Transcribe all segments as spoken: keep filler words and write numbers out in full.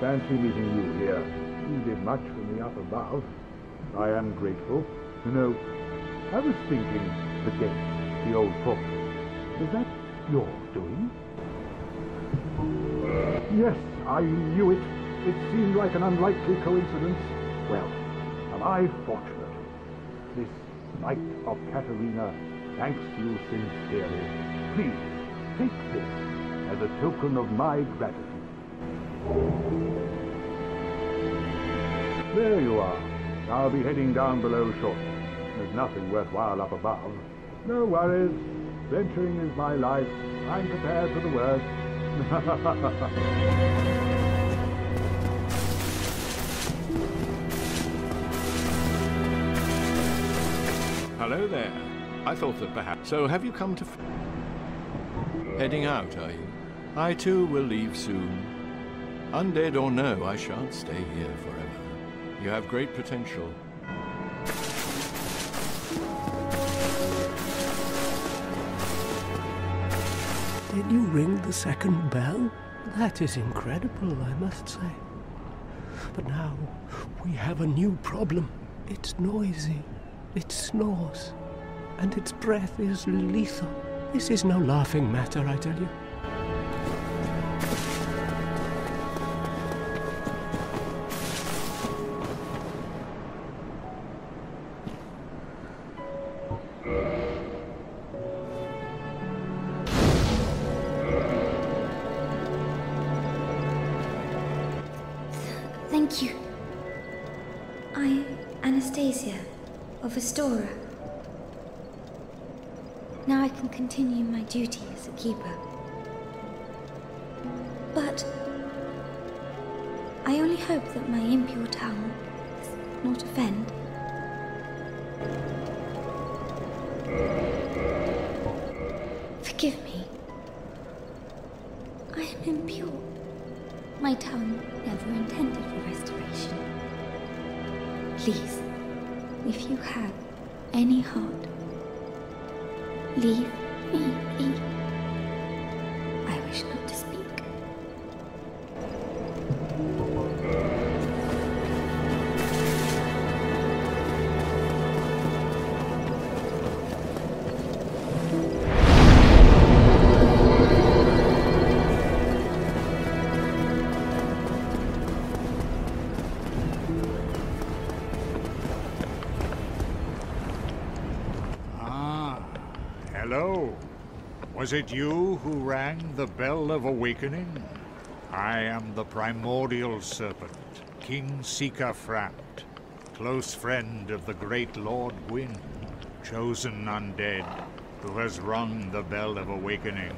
Fancy meeting you here. You did much for me up above. I am grateful. You know, I was thinking the gate, the old fortress. Is that your doing? Yes, I knew it. It seemed like an unlikely coincidence. Well, am I fortunate? This Knight of Katarina thanks you sincerely. Please, take this as a token of my gratitude. There you are. I'll be heading down below shortly. There's nothing worthwhile up above. No worries. Venturing is my life. I'm prepared for the worst. Hello there. I thought that perhaps... So have you come to... Heading out, are you? I too will leave soon. Undead or no, I shan't stay here forever. You have great potential. Did you ring the second bell? That is incredible, I must say. But now we have a new problem. It's noisy, it snores, and its breath is lethal. This is no laughing matter, I tell you. Continue my duty as a keeper. But I only hope that my impure tongue does not offend. Forgive me. I am impure. My tongue never intended for restoration. Please, if you have any heart, leave. I wish not to speak. Was it you who rang the Bell of Awakening? I am the Primordial Serpent, King Seeker Frant, close friend of the Great Lord Gwyn, chosen undead, who has rung the Bell of Awakening.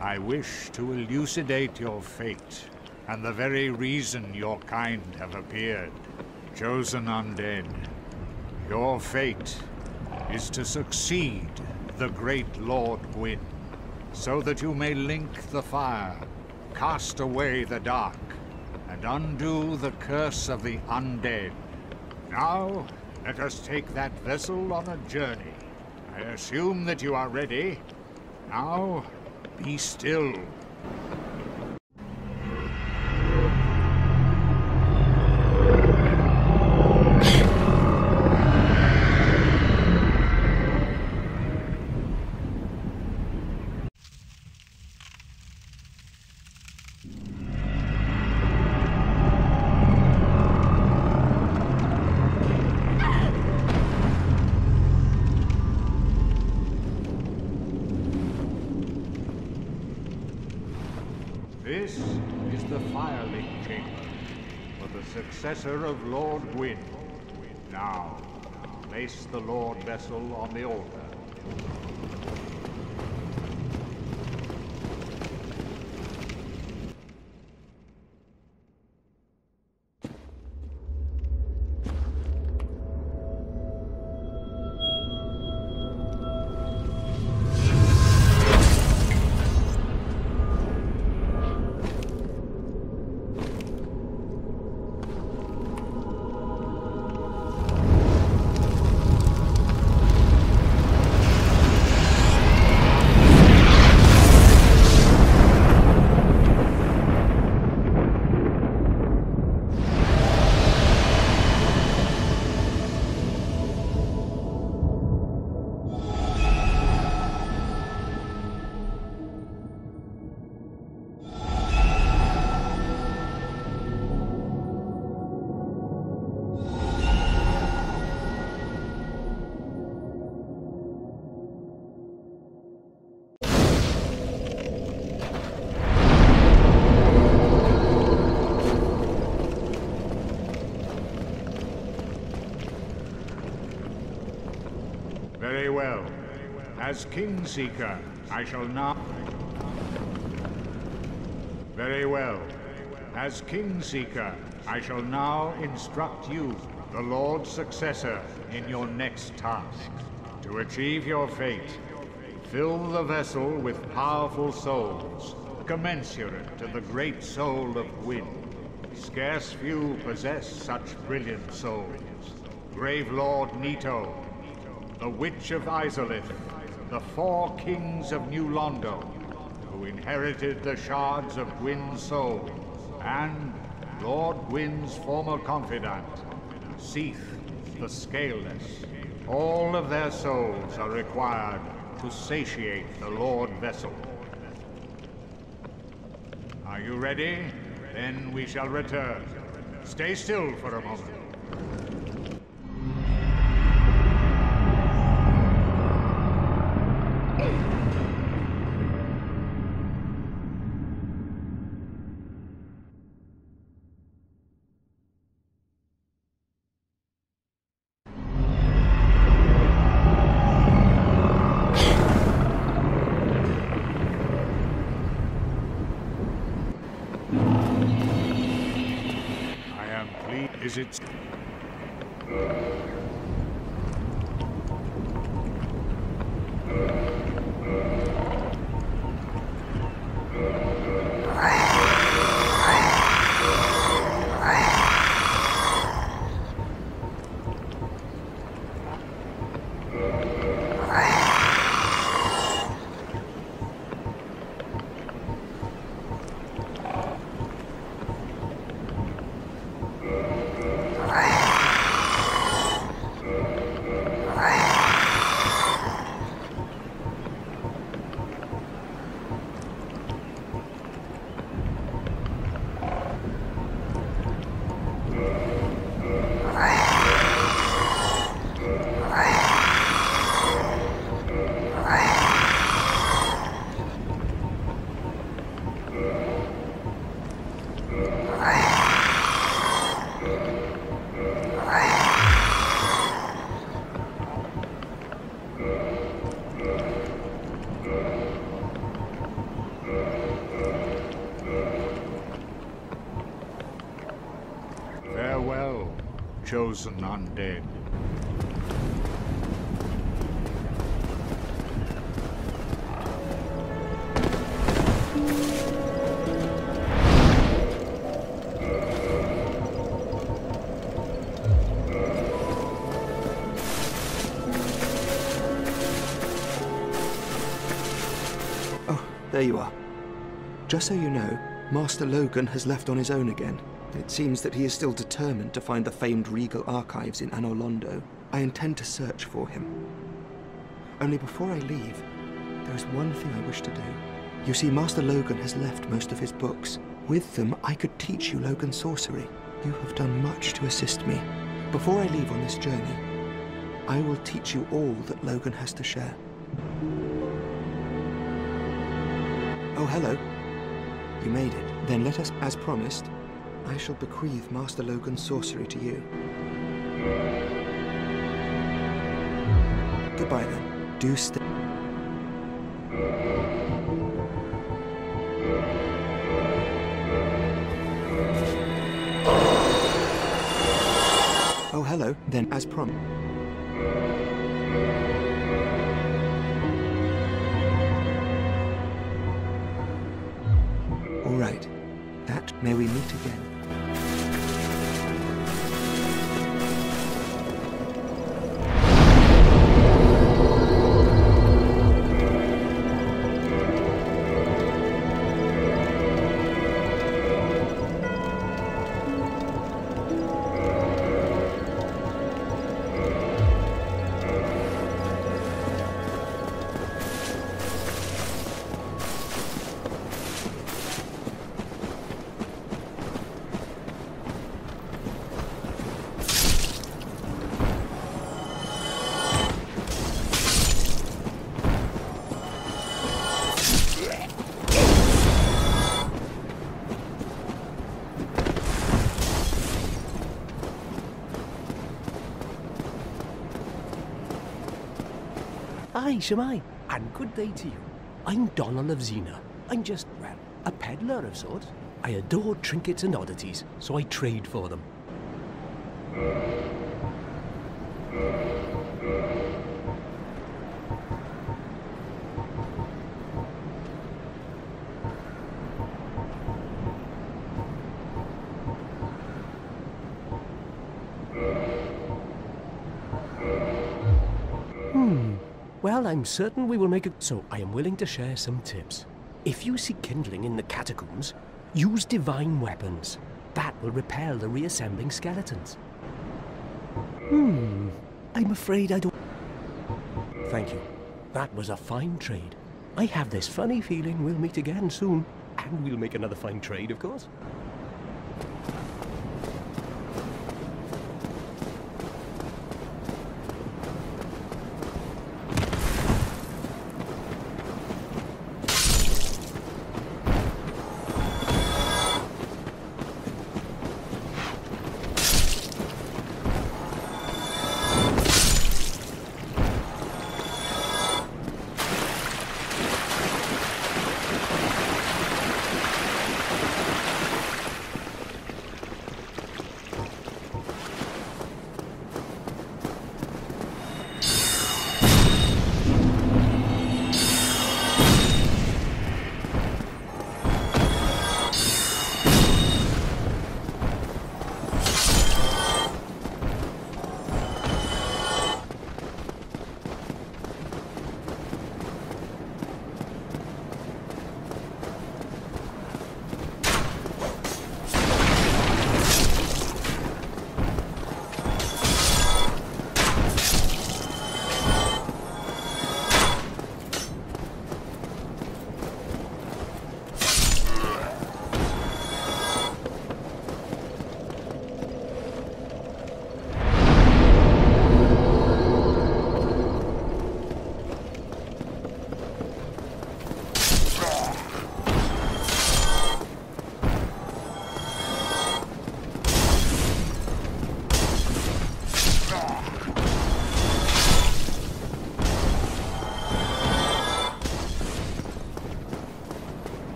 I wish to elucidate your fate, and the very reason your kind have appeared. Chosen undead, your fate is to succeed the Great Lord Gwyn, so that you may link the fire, cast away the dark, and undo the curse of the undead. Now, let us take that vessel on a journey. I assume that you are ready. Now, be still. This is the Firelink Chamber, for the successor of Lord Gwyn. Now, place the Lord Vessel on the altar. As King Seeker, I shall not... Very well. As King Seeker, I shall now instruct you, the Lord's successor, in your next task. To achieve your fate, fill the vessel with powerful souls, commensurate to the great soul of Gwyn. Scarce few possess such brilliant souls. Gravelord Nito, the Witch of Izalith, the Four Kings of New Londo, who inherited the shards of Gwyn's soul, and Lord Gwyn's former confidant, Seath the Scaleless. All of their souls are required to satiate the Lord Vessel. Are you ready? Then we shall return. Stay still for a moment. Is it? Farewell, chosen undead. Oh, there you are. Just so you know, Master Logan has left on his own again. It seems that he is still determined to find the famed Regal Archives in Anor Londo. I intend to search for him. Only before I leave, there is one thing I wish to do. You see, Master Logan has left most of his books. With them, I could teach you Logan sorcery. You have done much to assist me. Before I leave on this journey, I will teach you all that Logan has to share. Oh, hello. You made it. Then let us, as promised, I shall bequeath Master Logan's sorcery to you. Goodbye then. Do stay. Oh, hello. Then, as promised. All right. That may we meet again. Aye, Shemai. and good day to you. I'm Donald of Xena. I'm just, well, a peddler of sorts. I adore trinkets and oddities, so I trade for them. I'm certain we will make it, so I am willing to share some tips. If you see kindling in the catacombs, use divine weapons. That will repel the reassembling skeletons. Hmm, I'm afraid I don't... Thank you. That was a fine trade. I have this funny feeling we'll meet again soon. And we'll make another fine trade, of course.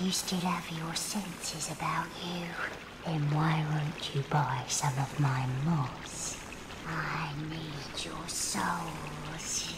You still have your senses about you. Then why won't you buy some of my moss? I need your souls.